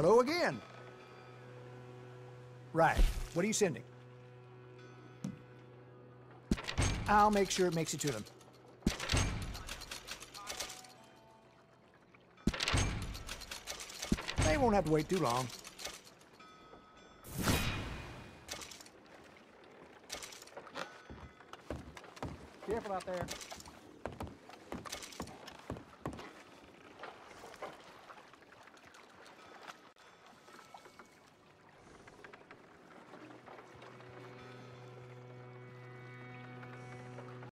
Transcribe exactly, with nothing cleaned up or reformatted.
Hello again. Right. What are you sending? I'll make sure it makes it to him. They won't have to wait too long. Careful out there.